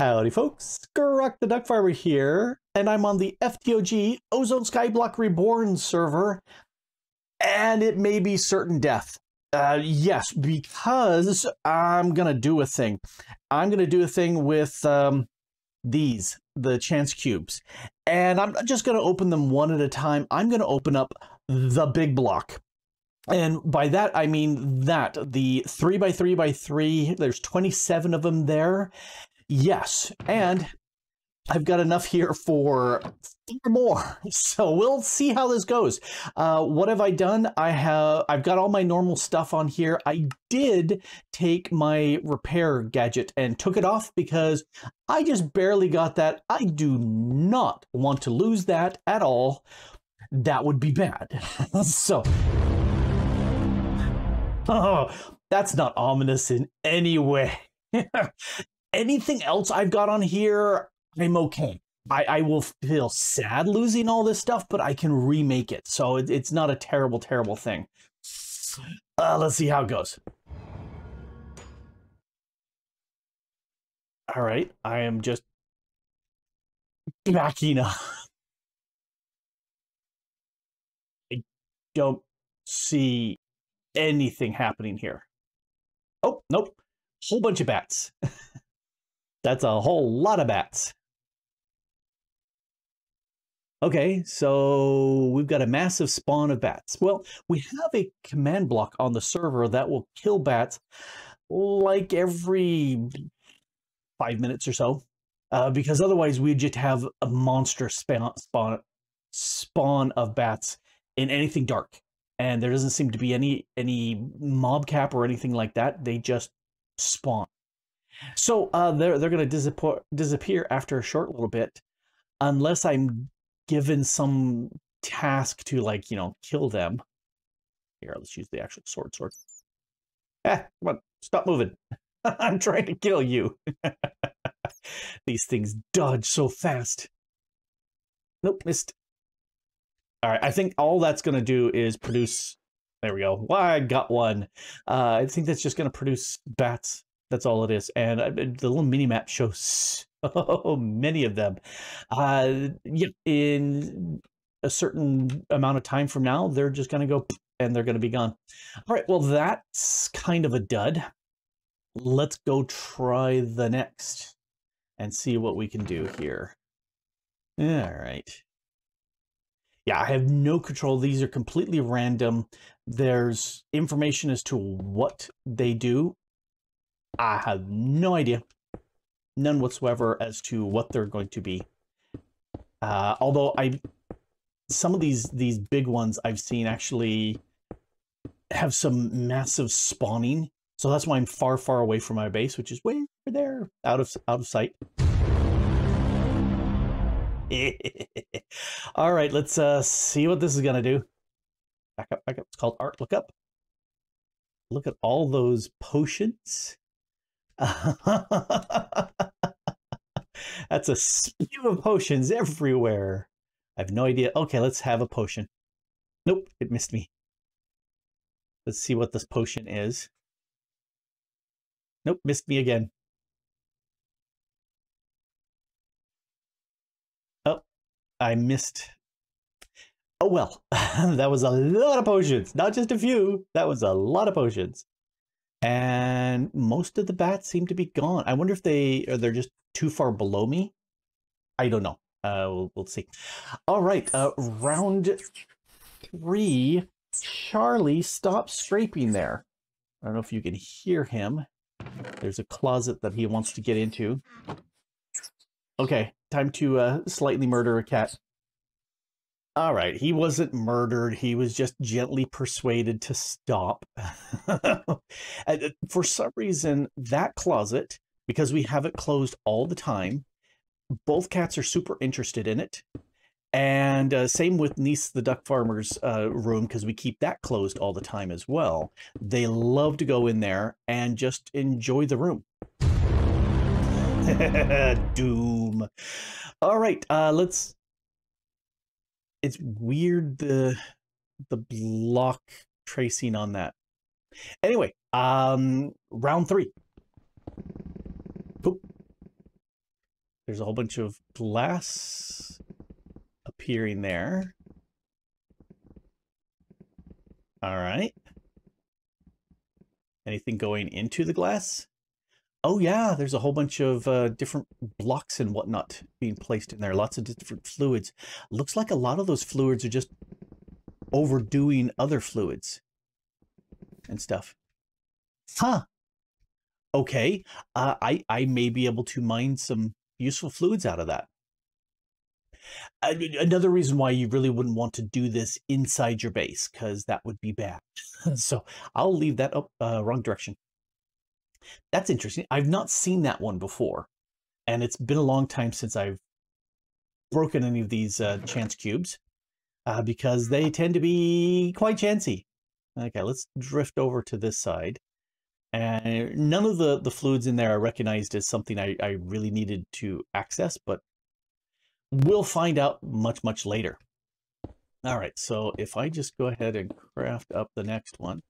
Howdy folks, Grok the DuckFarmer here, and I'm on the FTOG Ozone Skyblock Reborn server, and it may be certain death. Yes, because I'm gonna do a thing. I'm gonna do a thing with the chance cubes, and I'm just gonna open them one at a time. I'm gonna open up the big block. And by that, I mean that, the 3x3x3, there's 27 of them there. Yes, and I've got enough here for 4 more, so we'll see how this goes. What have I done? I've got all my normal stuff on here. I did take my repair gadget and took it off because I just barely got that. I do not want to lose that at all. That would be bad. So... oh, that's not ominous in any way. Anything else I've got on here, I'm okay. I will feel sad losing all this stuff, but I can remake it. So it's not a terrible, terrible thing. Let's see how it goes. All right, I am just backing up. I don't see anything happening here. Oh, nope. Whole bunch of bats. That's a whole lot of bats. Okay, so we've got a massive spawn of bats. Well, we have a command block on the server that will kill bats like every 5 minutes or so, because otherwise we just have a monster spawn of bats in anything dark. And there doesn't seem to be any mob cap or anything like that. They just spawn. So they're going to disappear after a short little bit, unless I'm given some task to, like, you know, kill them. Here, let's use the actual sword. Ah, come on, stop moving. I'm trying to kill you. These things dodge so fast. Nope, missed. All right, I think all that's going to do is produce. There we go. Well, I got one. I think that's just going to produce bats. That's all it is. And the little mini map shows so many of them. Yeah, in a certain amount of time from now, they're just going to go and they're going to be gone. All right. Well, that's kind of a dud. Let's go try the next and see what we can do here. All right. Yeah, I have no control. These are completely random. There's information as to what they do. I have no idea, none whatsoever, as to what they're going to be. Although some of these big ones I've seen actually have some massive spawning. So that's why I'm far, far away from my base, which is way over there, out of sight. All right, let's see what this is gonna do. Back up. It's called art. Look up. Look at all those potions. That's a spew of potions everywhere. I have no idea. Okay, let's have a potion. Nope, it missed me. Let's see what this potion is. Nope, missed me again. I missed. Oh, well, that was a lot of potions, not just a few. That was a lot of potions. And most of the bats seem to be gone. I wonder if they're just too far below me. I don't know. We'll see. All right. Round 3. Charlie, stop scraping there. I don't know if you can hear him. There's a closet that he wants to get into. Okay, time to slightly murder a cat. All right, he wasn't murdered. He was just gently persuaded to stop. And for some reason, that closet, because we have it closed all the time, both cats are super interested in it. And same with Niece the Duck Farmer's room, because we keep that closed all the time as well. They love to go in there and just enjoy the room. Doom. All right, let's. It's weird, the block tracing on that. Anyway, round 3. Oop. There's a whole bunch of glass appearing there. All right. Anything going into the glass? Oh yeah, there's a whole bunch of different blocks and whatnot being placed in there. Lots of different fluids. Looks like a lot of those fluids are just overdoing other fluids and stuff. Huh. Okay. I may be able to mine some useful fluids out of that. Another reason why you really wouldn't want to do this inside your base, because that would be bad. So I'll leave that up. Wrong direction. That's interesting. I've not seen that one before, and it's been a long time since I've broken any of these chance cubes because they tend to be quite chancy. Okay, let's drift over to this side, and none of the fluids in there I recognized as something I really needed to access, but we'll find out much, much later. All right, so if I just go ahead and craft up the next one.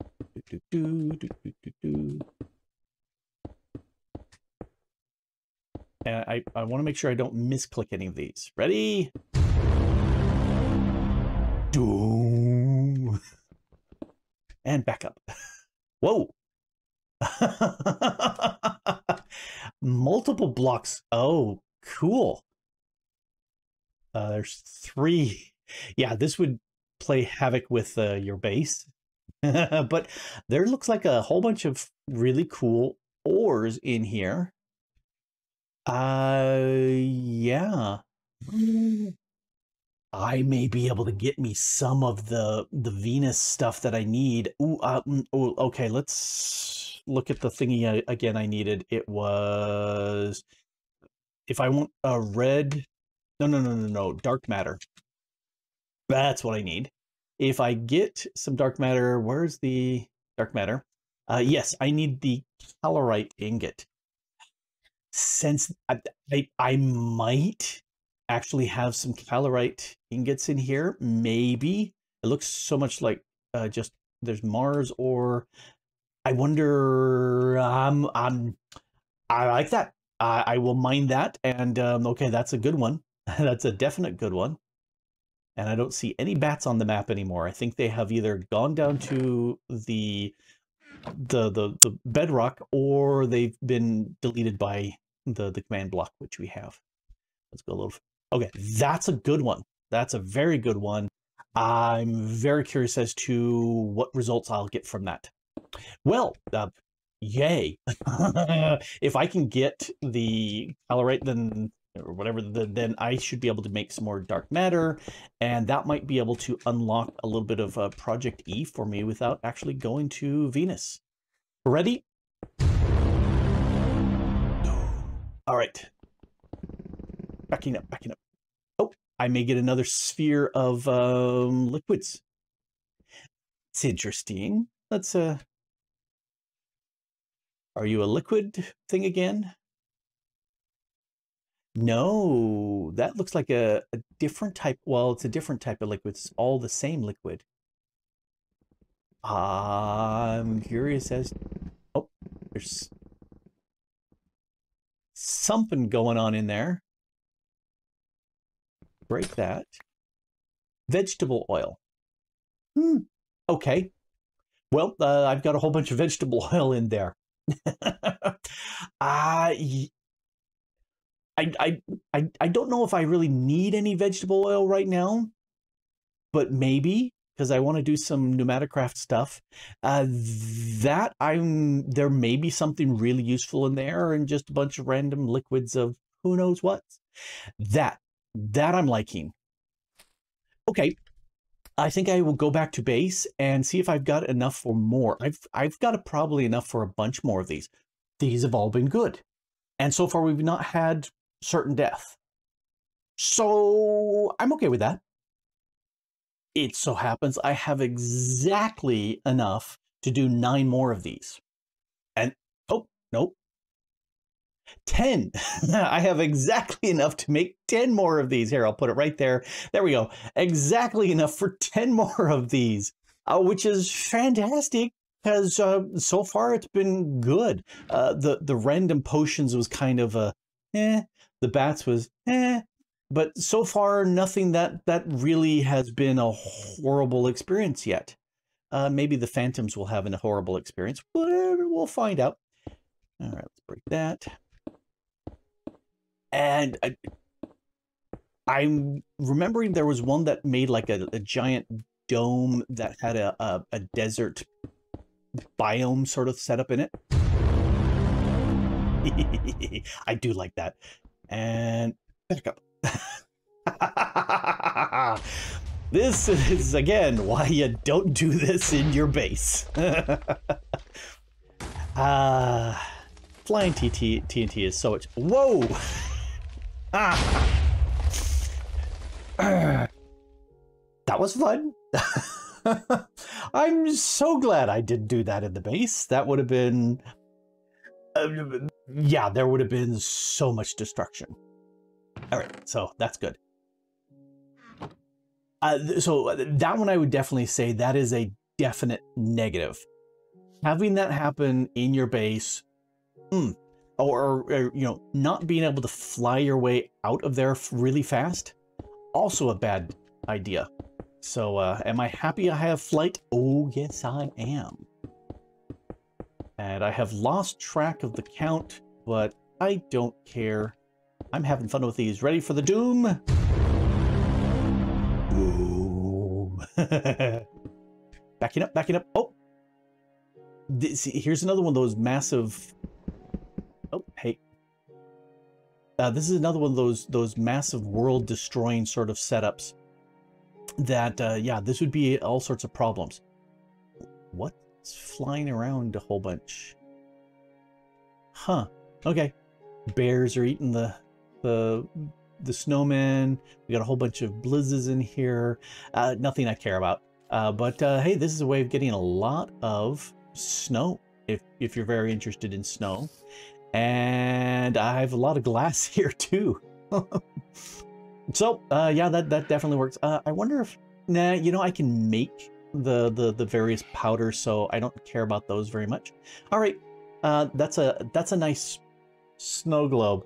And I want to make sure I don't misclick any of these. Ready? Doom. And back up. Whoa. Multiple blocks. Oh, cool. There's three. Yeah, this would play havoc with your base. But there looks like a whole bunch of really cool ores in here. Yeah, I may be able to get me some of the Venus stuff that I need. Ooh, okay, let's look at the thingy again I needed. It was, if I want a red, no, dark matter. That's what I need. If I get some dark matter, where's the dark matter? Yes, I need the calorite ingot. Since I might actually have some calorite ingots in here, maybe. It looks so much like just there's Mars, or I wonder. I like that. I will mine that, and okay, that's a good one. That's a definite good one. And I don't see any bats on the map anymore. I think they have either gone down to the bedrock, or they've been deleted by the command block, which we have. Let's go a little. Okay, that's a good one. That's a very good one. I'm very curious as to what results I'll get from that. Well, yay. If I can get the calorite, then or whatever, then I should be able to make some more dark matter, and that might be able to unlock a little bit of Project E for me without actually going to Venus. Ready? All right. Backing up, backing up. Oh, I may get another sphere of liquids. It's interesting. Let's, are you a liquid thing again? No, that looks like a different type. Well, it's a different type of liquid. It's all the same liquid. I'm curious as... Oh, there's something going on in there. Break that. Vegetable oil. Okay. Well, I've got a whole bunch of vegetable oil in there. I don't know if I really need any vegetable oil right now, but maybe, because I want to do some pneumatocraft stuff. There may be something really useful in there, and just a bunch of random liquids of who knows what. That I'm liking. Okay, I think I will go back to base and see if I've got enough for more. I've got probably enough for a bunch more of these. These have all been good, and so far we've not had certain death. So I'm okay with that. It so happens I have exactly enough to do 9 more of these. And, oh, nope. 10. I have exactly enough to make 10 more of these. Here, I'll put it right there. There we go. Exactly enough for 10 more of these, which is fantastic. Because so far it's been good. The random potions was kind of a eh. The bats was eh. But so far, nothing that really has been a horrible experience yet. Maybe the phantoms will have a horrible experience. Whatever, we'll find out. All right, let's break that. And I'm remembering there was one that made like a giant dome that had a desert biome sort of setup in it. I do like that. And back up. This is again why you don't do this in your base. Flying TNT is so much. Whoa! That was fun. I'm so glad I didn't do that in the base. That would have been, yeah, there would have been so much destruction. All right, so that's good. So that one I would definitely say that is a definite negative. Having that happen in your base, or you know, not being able to fly your way out of there really fast, also a bad idea. So am I happy I have flight? Oh, yes, I am. And I have lost track of the count, but I don't care. I'm having fun with these. Ready for the doom? Boom. Backing up, backing up. Oh, here's another one of those massive. Oh, hey. This is another one of those massive world-destroying sort of setups. That yeah, this would be all sorts of problems. What's flying around a whole bunch? Huh? Okay. Bears are eating the snowman. We got a whole bunch of blizzards in here. Nothing I care about. But hey, this is a way of getting a lot of snow if you're very interested in snow. And I have a lot of glass here too. So yeah, that definitely works. I wonder if, nah, you know, I can make the various powders, so I don't care about those very much. All right, that's a nice snow globe.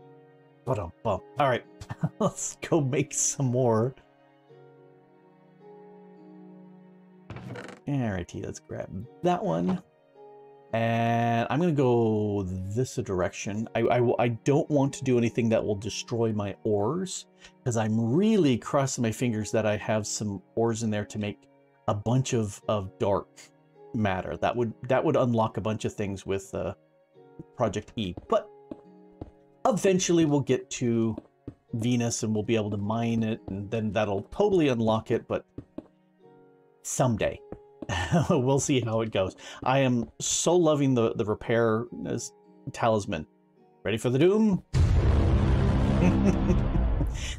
Ba-dum, bum. All right, let's go make some more. Alrighty, let's grab that one. And I'm going to go this direction. I don't want to do anything that will destroy my ores, because I'm really crossing my fingers that I have some ores in there to make a bunch of dark matter. That would unlock a bunch of things with Project E. But eventually we'll get to Venus and we'll be able to mine it, and then that'll totally unlock it, but someday. We'll see how it goes. I am so loving the repair talisman. Ready for the doom?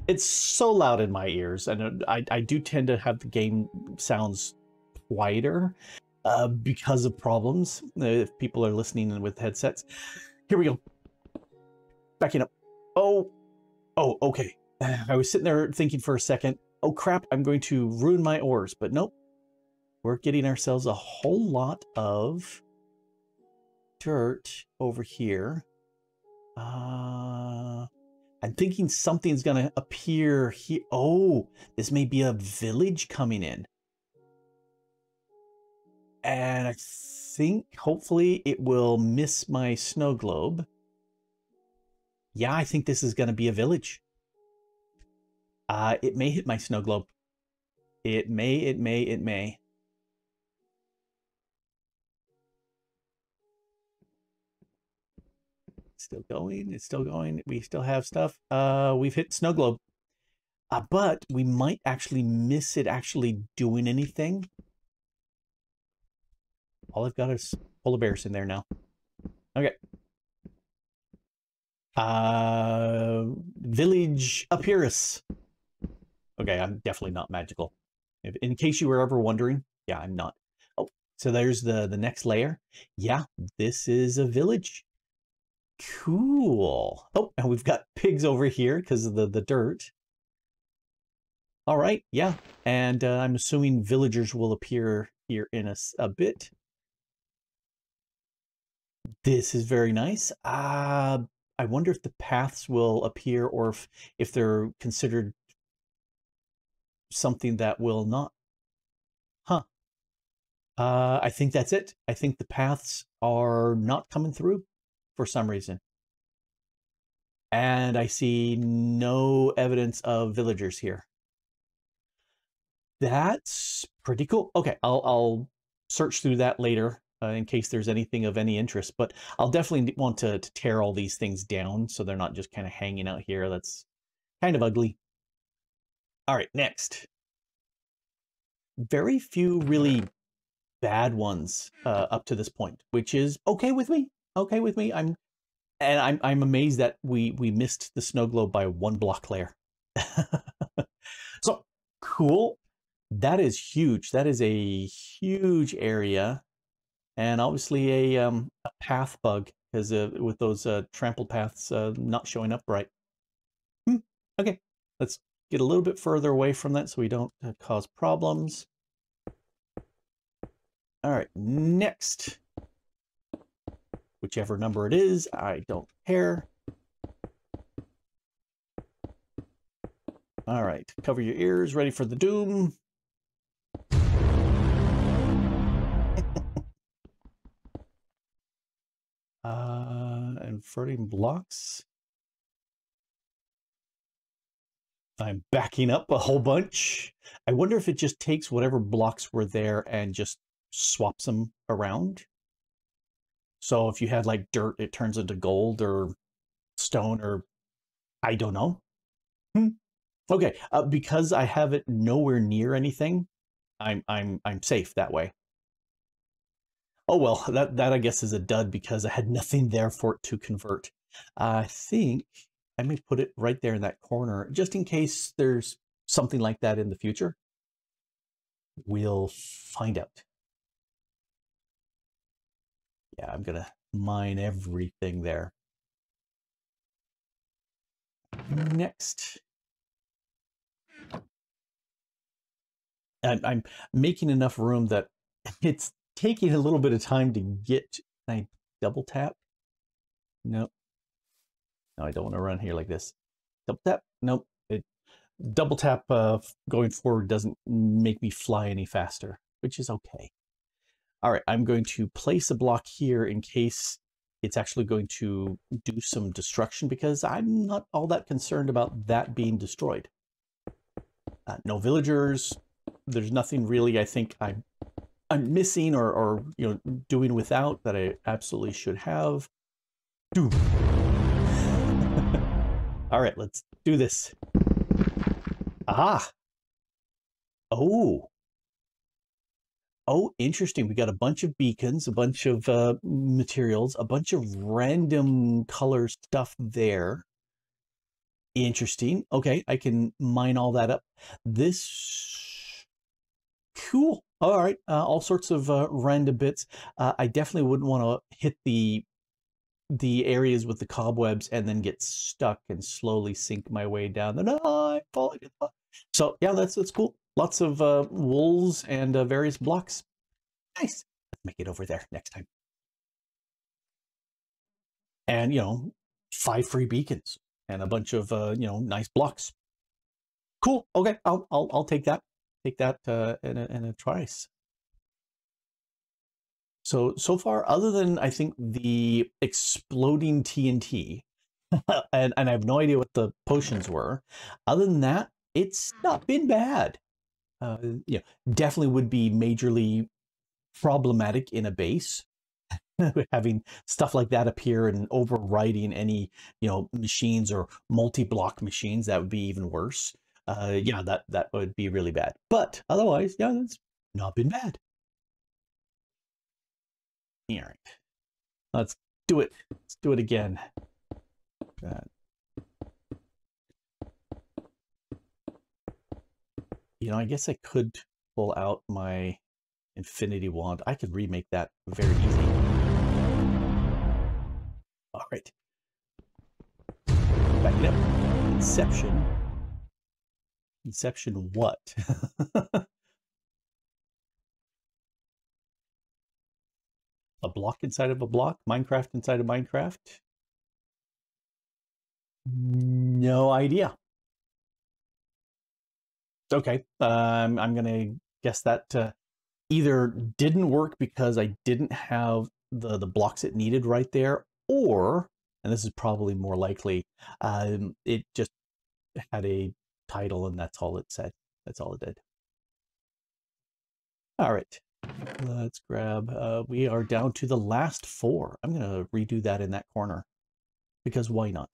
It's so loud in my ears, and I do tend to have the game sounds quieter because of problems if people are listening with headsets. Here we go. Backing up. Oh, okay. I was sitting there thinking for a second. Oh crap! I'm going to ruin my ores, but nope. We're getting ourselves a whole lot of dirt over here. I'm thinking something's gonna appear here. Oh, this may be a village coming in. And I think hopefully it will miss my snow globe. Yeah, I think this is gonna be a village. It may hit my snow globe. It may. Still going. It's still going. We still have stuff. We've hit snow globe, but we might actually miss it actually doing anything. All I've got is polar bears in there now. Okay. Village Apyrus. Okay, I'm definitely not magical. In case you were ever wondering, yeah, I'm not. Oh, so there's the next layer. Yeah, this is a village. Cool. Oh, and we've got pigs over here because of the dirt. All right, yeah. And I'm assuming villagers will appear here in a bit. This is very nice. I wonder if the paths will appear, or if they're considered something that will not. Huh. I think that's it. I think the paths are not coming through for some reason. And I see no evidence of villagers here. That's pretty cool. Okay, I'll search through that later in case there's anything of any interest, but I'll definitely want to tear all these things down so they're not just kind of hanging out here. That's kind of ugly. All right, next. Very few really bad ones up to this point, which is okay with me. Okay with me. I'm amazed that we missed the snow globe by one block layer. So cool. That is huge. That is a huge area, and obviously a path bug, because with those trampled paths not showing up right. Okay, let's get a little bit further away from that so we don't cause problems. All right, next. Whichever number it is, I don't care. All right, cover your ears, ready for the doom. Inverting blocks. I'm backing up a whole bunch. I wonder if it just takes whatever blocks were there and just swaps them around. So if you had like dirt, it turns into gold or stone, or I don't know. Okay, because I have it nowhere near anything, I'm safe that way. Oh well, that I guess is a dud because I had nothing there for it to convert. I think I may put it right there in that corner just in case there's something like that in the future. We'll find out. Yeah, I'm going to mine everything there. Next. I'm making enough room that it's taking a little bit of time to get... Can I double tap? Nope. No, I don't want to run here like this. Double tap? Nope. Double tap going forward doesn't make me fly any faster, which is okay. All right, I'm going to place a block here in case it's actually going to do some destruction, because I'm not all that concerned about that being destroyed. No villagers. There's nothing really I think I'm missing or you know, doing without that I absolutely should have. Doom. All right, let's do this. Aha. Oh. Oh, interesting. We got a bunch of beacons, a bunch of materials, a bunch of random color stuff there. Interesting. Okay, I can mine all that up. This... Cool. All right. All sorts of random bits. I definitely wouldn't want to hit the areas with the cobwebs and then get stuck and slowly sink my way down. No, I'm falling. So, yeah, that's cool. Lots of wools and various blocks. Nice. Let's make it over there next time. And, you know, 5 free beacons and a bunch of, you know, nice blocks. Cool. Okay. I'll take that. Take that in a trice. So far, other than, I think, the exploding TNT, and I have no idea what the potions were, other than that, it's not been bad. You know, definitely would be majorly problematic in a base, having stuff like that appear and overriding any, you know, machines or multi-block machines. That would be even worse. Yeah, that would be really bad. But otherwise, yeah, it's not been bad. All right, let's do it. Let's do it again. That. You know, I guess I could pull out my infinity wand. I could remake that very easy. All right. Back it up. Inception. Inception what? A block inside of a block? Minecraft inside of Minecraft? No idea. Okay, I'm going to guess that either didn't work because I didn't have the blocks it needed right there, or, and this is probably more likely, it just had a title and that's all it said. That's all it did. All right, let's grab, we are down to the last four. I'm going to redo that in that corner because why not?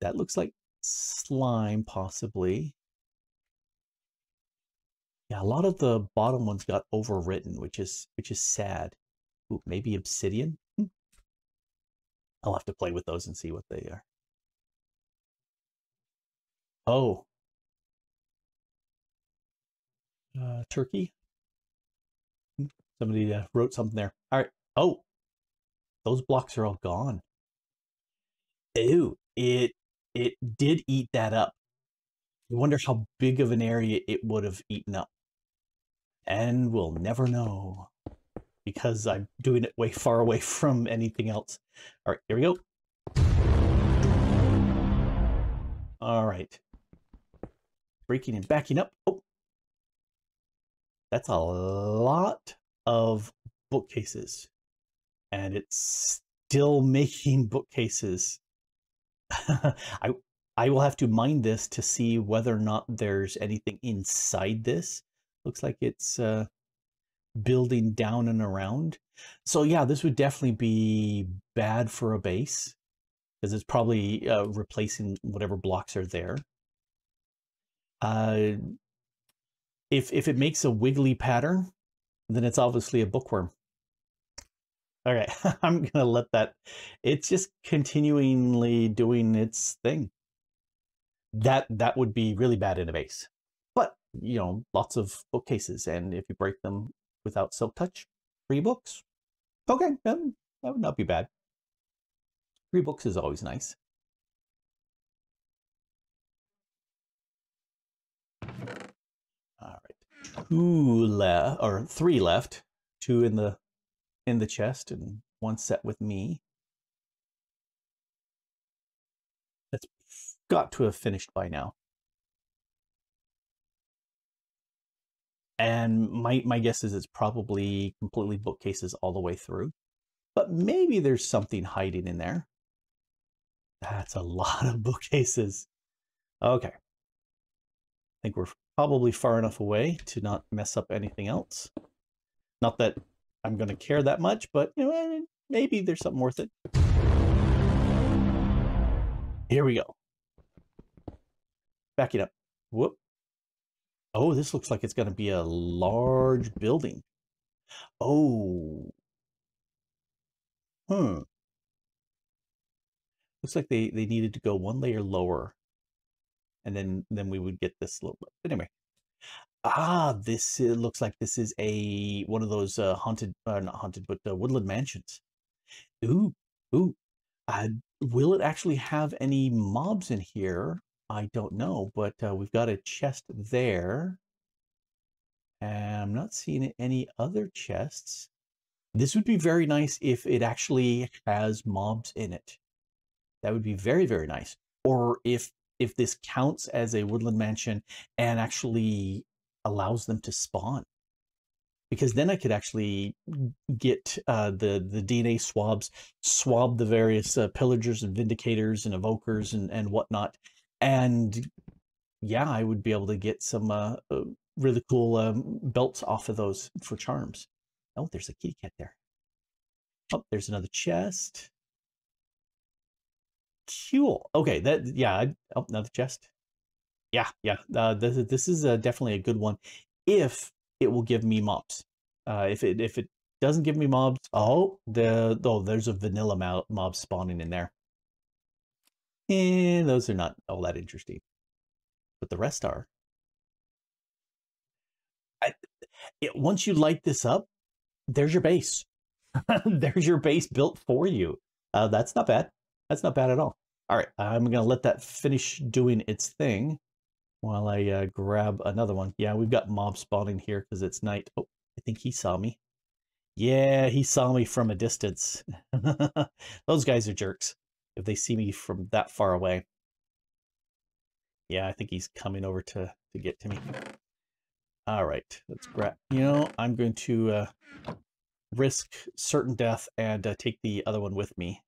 That looks like slime, possibly. Yeah, a lot of the bottom ones got overwritten, which is sad. Ooh, maybe obsidian. I'll have to play with those and see what they are. Oh, turkey. Somebody wrote something there. All right. Oh, those blocks are all gone. Ew, it did eat that up. I wonder how big of an area it would have eaten up. And we'll never know because I'm doing it way far away from anything else. All right, here we go. All right. Breaking and backing up. Oh, that's a lot of bookcases. And it's still making bookcases. I will have to mine this to see whether or not there's anything inside this. Looks like it's building down and around. So yeah, this would definitely be bad for a base because it's probably replacing whatever blocks are there. If it makes a wiggly pattern, then it's obviously a bookworm. All right, I'm going to let that. It's just continually doing its thing. That would be really bad in a base. But, you know, lots of bookcases. And if you break them without silk touch, 3 books. Okay, that would not be bad. 3 books is always nice. All right, 3 left. 2 in the chest and 1 set with me. That's got to have finished by now. And my guess is it's probably completely bookcases all the way through. But maybe there's something hiding in there. That's a lot of bookcases. Okay. I think we're probably far enough away to not mess up anything else. Not that I'm going to care that much, but you know, maybe there's something worth it. Here we go. Back it up. Whoop. Oh, this looks like it's going to be a large building. Oh. Looks like they needed to go 1 layer lower. And then we would get this little bit. But anyway. Ah, this looks like this is one of those woodland mansions. Ooh. Will it actually have any mobs in here? I don't know, but we've got a chest there. And I'm not seeing any other chests. This would be very nice if it actually has mobs in it. That would be very, very nice. Or if this counts as a woodland mansion and actually allows them to spawn, because then I could actually get the DNA swabs, swab the various pillagers and vindicators and evokers and whatnot. And yeah, I would be able to get some really cool belts off of those for charms. Oh, there's a kitty cat there. Oh, there's another chest. Cool. Okay, oh, another chest. Yeah. This is definitely a good one if it will give me mobs. If it doesn't give me mobs, oh, there's a vanilla mob spawning in there. And those are not all that interesting, but the rest are. Once you light this up, there's your base. There's your base built for you. That's not bad. That's not bad at all. All right, I'm going to let that finish doing its thing while I grab another one. Yeah, we've got mob spawning here because it's night. Oh, I think he saw me. Yeah, he saw me from a distance. Those guys are jerks. if they see me from that far away. Yeah, I think he's coming over to get to me. All right, let's grab, you know, I'm going to risk certain death and take the other one with me.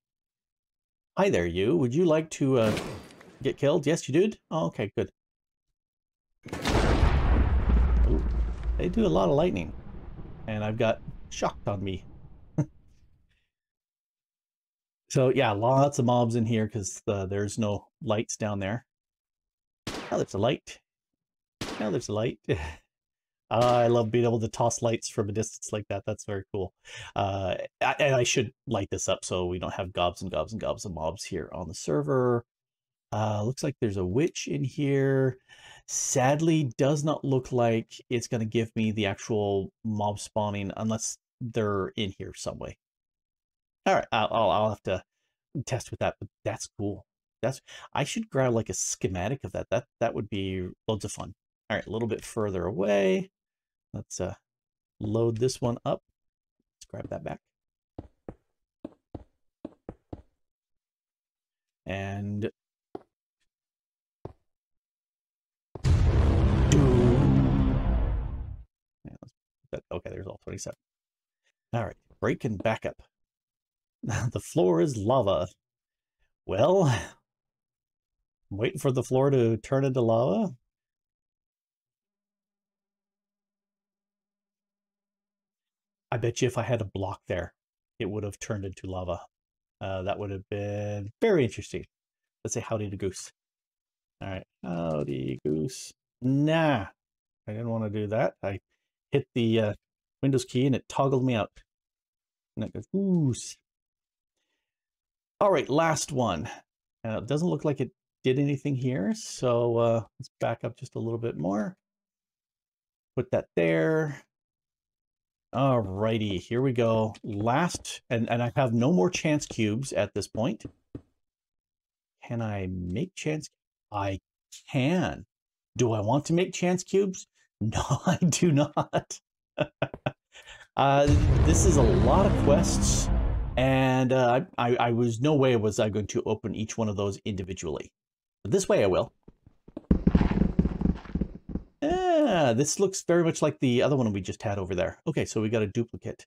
Hi there, you. Would you like to get killed? Yes, you did? Oh, okay, good. Ooh, they do a lot of lightning. And I've got shocked on me. So, yeah, lots of mobs in here because there's no lights down there. Now there's a light. Now there's a light. I love being able to toss lights from a distance like that. That's very cool. And I should light this up so we don't have gobs and gobs and gobs of mobs here on the server. Looks like there's a witch in here. Sadly, does not look like it's going to give me the actual mob spawning unless they're in here some way. All right, I'll have to test with that, but that's cool. I should grab like a schematic of that. That would be loads of fun. All right, a little bit further away. Let's load this one up. Let's grab that back. And yeah, let's put that, okay, there's all 27. All right, break and back up. The floor is lava. Well, I'm waiting for the floor to turn into lava. I bet you if I had a block there, it would have turned into lava. That would have been very interesting. Let's say howdy to Goose. All right, howdy Goose. Nah, I didn't want to do that. I hit the Windows key and it toggled me out. And it goes, Goose. All right, last one. It doesn't look like it did anything here. So let's back up just a little bit more. Put that there. All righty, here we go. Last, and I have no more chance cubes at this point. Can I make chance? I can. Do I want to make chance cubes? No, I do not. This is a lot of quests. And I was, no way was I going to open each one of those individually. But this way I will. Ah, this looks very much like the other one we just had over there. Okay, so we got a duplicate.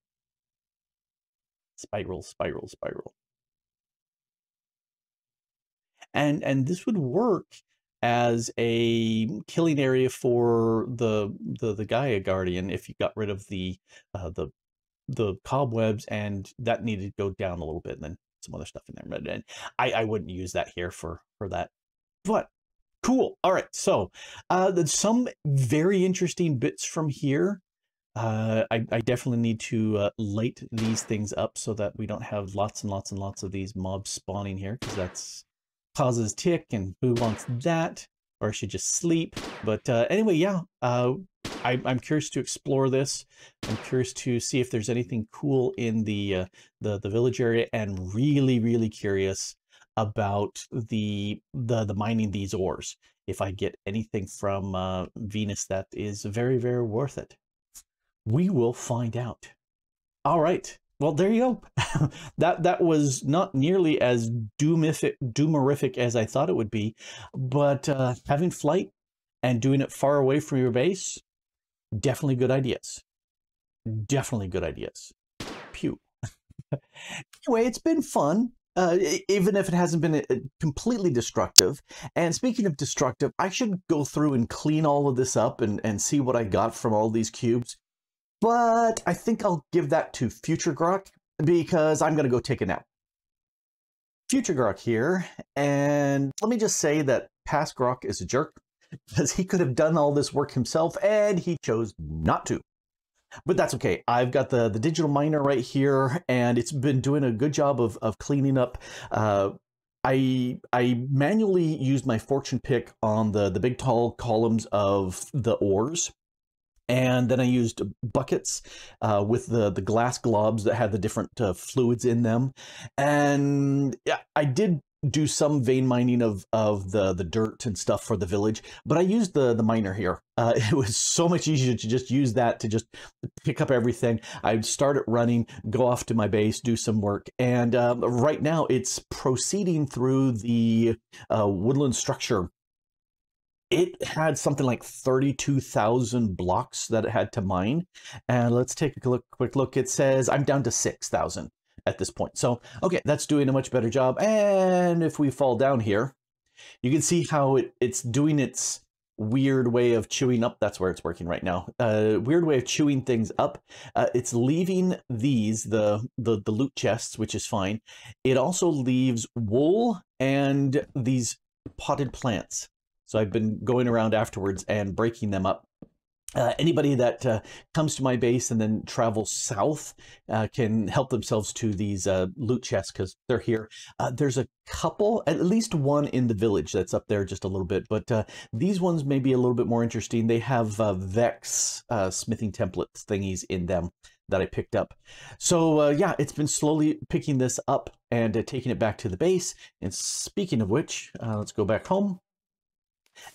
Spiral, spiral, spiral. And this would work as a killing area for the Gaia guardian if you got rid of the cobwebs, and that needed to go down a little bit, and then some other stuff in there. And I wouldn't use that here for that, but cool. All right, so there's some very interesting bits from here. I definitely need to light these things up so that we don't have lots and lots and lots of these mobs spawning here, because that's causes tick, and who wants that? Or I should just sleep. But anyway, yeah, I'm curious to explore this. I'm curious to see if there's anything cool in the village area, and really, really curious about the mining these ores. If I get anything from Venus, that is very, very worth it. We will find out. All right. Well, there you go. that was not nearly as doomerific as I thought it would be, but having flight and doing it far away from your base, definitely good ideas. Definitely good ideas. Pew. Anyway, it's been fun, even if it hasn't been completely destructive. And speaking of destructive, I should go through and clean all of this up and see what I got from all these cubes. But I think I'll give that to Future Grok, because I'm going to go take a nap. Future Grok here, and let me just say that past Grok is a jerk, because he could have done all this work himself, and he chose not to. But that's okay. I've got the digital miner right here, and it's been doing a good job of cleaning up. I manually used my fortune pick on the big tall columns of the ores. And then I used buckets with the glass globs that had the different fluids in them. And yeah, I did do some vein mining of the dirt and stuff for the village, but I used the miner here. It was so much easier to just use that to just pick up everything. I'd start it running, go off to my base, do some work, and right now it's proceeding through the woodland structure. It had something like 32,000 blocks that it had to mine, and let's take a quick look. It says I'm down to 6,000. At this point. So, okay, that's doing a much better job. And if we fall down here, you can see how it's doing its weird way of chewing up. That's where it's working right now. Weird way of chewing things up. It's leaving these, the loot chests, which is fine. It also leaves wool and these potted plants. So I've been going around afterwards and breaking them up. Anybody that comes to my base and then travels south can help themselves to these loot chests because they're here. There's a couple, at least one in the village that's up there just a little bit, but these ones may be a little bit more interesting. They have Vex smithing templates thingies in them that I picked up. So yeah, it's been slowly picking this up and taking it back to the base. And speaking of which, let's go back home.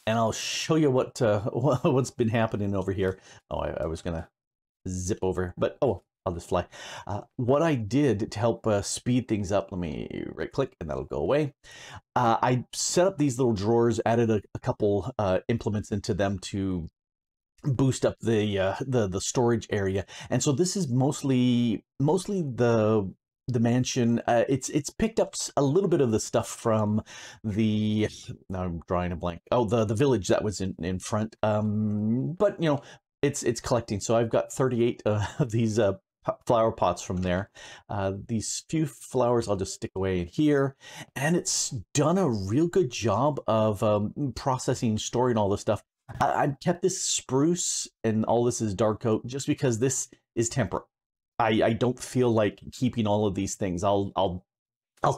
And I'll show you what's been happening over here. Oh, I was gonna zip over, but oh, I'll just fly. What I did to help speed things up, let me right click and that'll go away. I set up these little drawers, added a couple implements into them to boost up the storage area. And so this is mostly the mansion. It's picked up a little bit of the stuff from the, now I'm drawing a blank. Oh, the village that was in front. But you know, it's collecting. So I've got 38 of these flower pots from there. These few flowers I'll just stick away in here, and it's done a real good job of processing, storing all this stuff. I kept this spruce, and all this is dark oak, just because this is temperate. I don't feel like keeping all of these things. I'll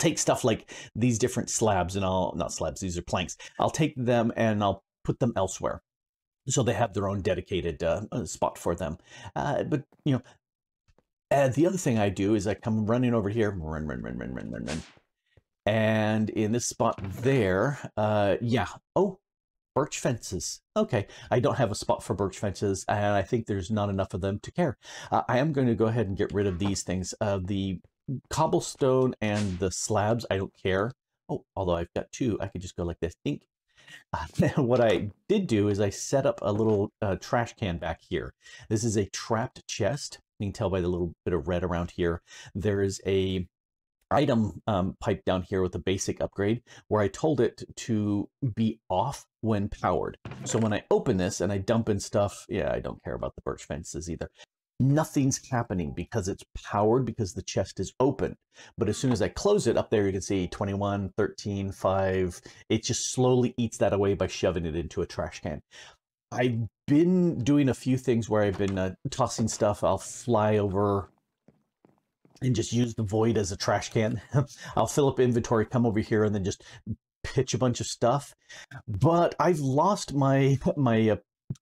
take stuff like these different slabs, and I'll, not slabs, these are planks. I'll take them and I'll put them elsewhere, so they have their own dedicated spot for them. But you know, the other thing I do is I come running over here, run, and in this spot there, yeah, oh. Birch fences. Okay, I don't have a spot for birch fences, and I think there's not enough of them to care. I am going to go ahead and get rid of these things. The cobblestone and the slabs, I don't care. Oh, although I've got two, I could just go like this. Think. What I did do is I set up a little trash can back here. This is a trapped chest. You can tell by the little bit of red around here. There is a item pipe down here with a basic upgrade where I told it to be off when powered. So when I open this and I dump in stuff, yeah, I don't care about the birch fences either. Nothing's happening because it's powered, because the chest is open. But as soon as I close it up there, you can see 21, 13, 5. It just slowly eats that away by shoving it into a trash can. I've been doing a few things where I've been tossing stuff. I'll fly over and just use the void as a trash can. I'll fill up inventory, come over here, and then just pitch a bunch of stuff. But I've lost my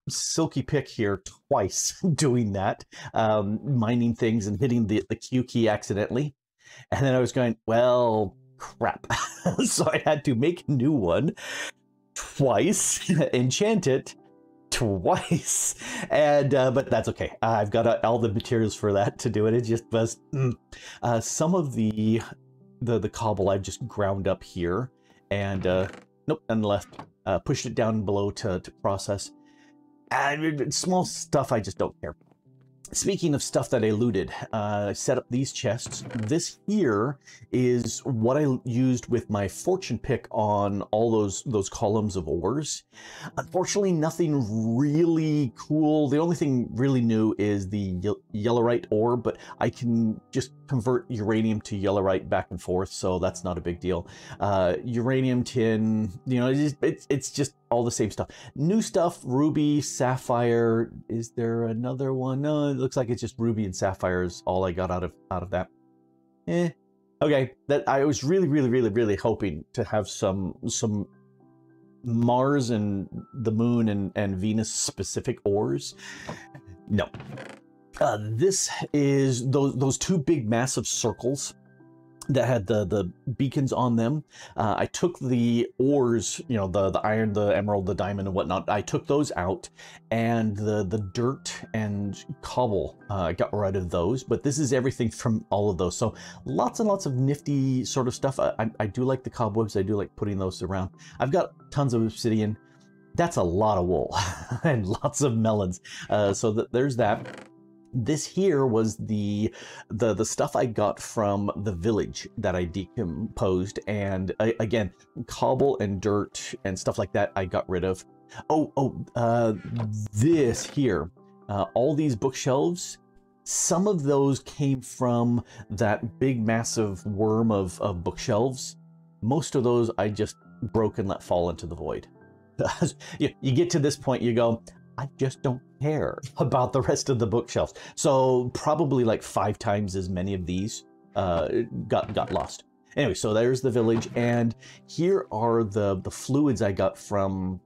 silky pick here twice doing that, mining things and hitting the Q key accidentally. And then I was going, well, crap. So I had to make a new one twice, enchant it twice, and but that's okay. I've got all the materials for that to do it. It just was some of the cobble I've just ground up here, and nope, and left, pushed it down below to process. And small stuff I just don't care. Speaking of stuff that I looted, I set up these chests. This here is what I used with my fortune pick on all those columns of ores. Unfortunately, nothing really cool. The only thing really new is the yellowite ore, but I can just convert uranium to yellowite back and forth, so that's not a big deal. Uranium, tin, you know, it's just all the same stuff. New stuff, ruby, sapphire. Is there another one? No, it looks like it's just ruby and sapphire is all I got out of that. Okay, that I was really hoping to have some Mars and the moon and Venus specific ores. No. This is those two big massive circles. that had the beacons on them. I took the ores, you know, the iron, the emerald, the diamond and whatnot. I took those out, and the dirt and cobble, got rid of those. But this is everything from all of those. So lots and lots of nifty sort of stuff. I do like the cobwebs. I do like putting those around. I've got tons of obsidian. That's a lot of wool and lots of melons. So there's that. This here was the stuff I got from the village that I decomposed, and again, cobble and dirt and stuff like that I got rid of. This here, all these bookshelves, some of those came from that big massive worm of bookshelves. Most of those I just broke and let fall into the void. You get to this point, you go, I just don't care about the rest of the bookshelves. So probably like 5 times as many of these got lost. Anyway, so there's the village, and here are the fluids I got from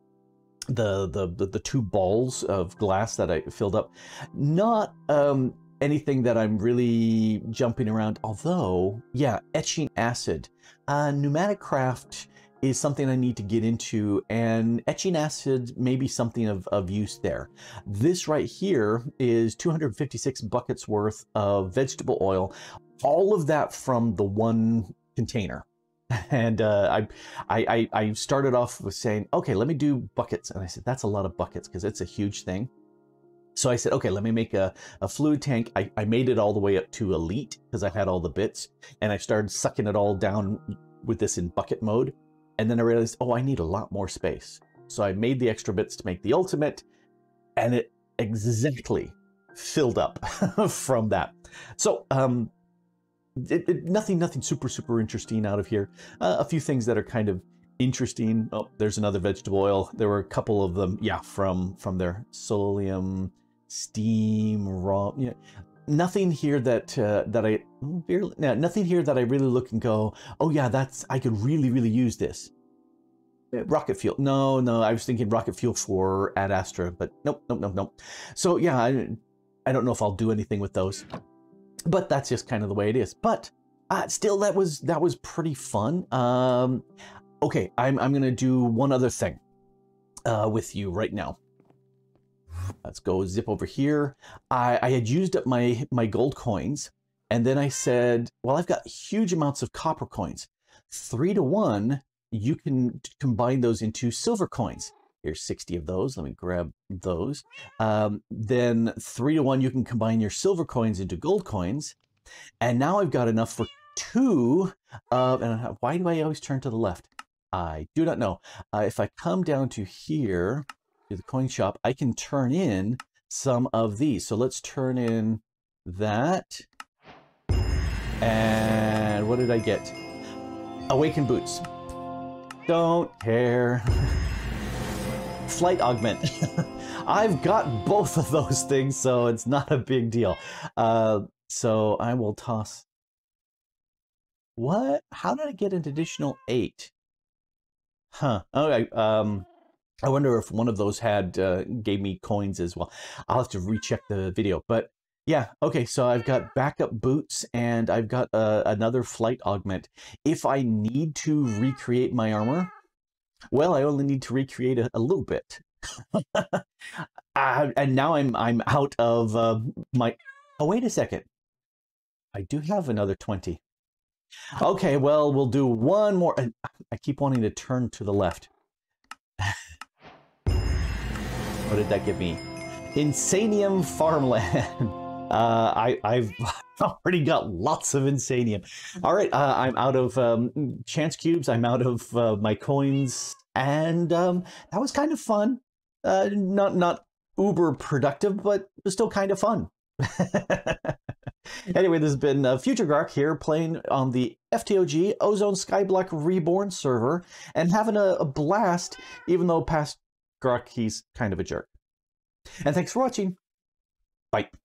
the 2 balls of glass that I filled up. Not anything that I'm really jumping around, although, yeah, etching acid. Pneumatic craft is something I need to get into, and etching acid may be something of use there. This right here is 256 buckets worth of vegetable oil, all of that from the 1 container. And I started off with saying, okay, let me do buckets. And I said, that's a lot of buckets because it's a huge thing. So I said, okay, let me make a fluid tank. I made it all the way up to elite because I had all the bits, and I started sucking it all down with this in bucket mode. And then I realized, oh, I need a lot more space. So I made the extra bits to make the ultimate, and it exactly filled up from that. So nothing super interesting out of here. A few things that are kind of interesting. Oh, there's another vegetable oil. There were a couple of them, yeah, from their solium, steam, raw, you know. Nothing here that nothing here that I really look and go, oh yeah, that's, I could really use this. Rocket fuel? No, I was thinking rocket fuel for Ad Astra, but nope. So yeah, I don't know if I'll do anything with those, but that's just kind of the way it is. But still, that was pretty fun. Okay, I'm gonna do one other thing with you right now. Let's go zip over here. I had used up my gold coins, and then I said, well, I've got huge amounts of copper coins. 3 to 1, you can combine those into silver coins. Here's 60 of those. Let me grab those. Then 3 to 1, you can combine your silver coins into gold coins. And now I've got enough for 2. And why do I always turn to the left? I do not know. If I come down to here, to the coin shop, I can turn in some of these. So let's turn in that. And what did I get? Awaken boots. Don't care. Flight augment. I've got both of those things, so it's not a big deal. So I will toss. What? How did I get an additional 8? Huh. Okay. I wonder if one of those had gave me coins as well. I'll have to recheck the video, but yeah. Okay, so I've got backup boots, and I've got another flight augment. If I need to recreate my armor, well, I only need to recreate a little bit. And now I'm out of my... Oh, wait a second. I do have another 20. Okay, well, we'll do one more. I keep wanting to turn to the left. What did that give me? Insanium farmland. I've already got lots of insanium. All right, I'm out of chance cubes. I'm out of my coins, and that was kind of fun. Not uber productive, but it was still kind of fun. Anyway, this has been Future Grok here, playing on the FTOG Ozone Skyblock Reborn server, and having a blast, even though past Grok, he's kind of a jerk. And thanks for watching. Bye.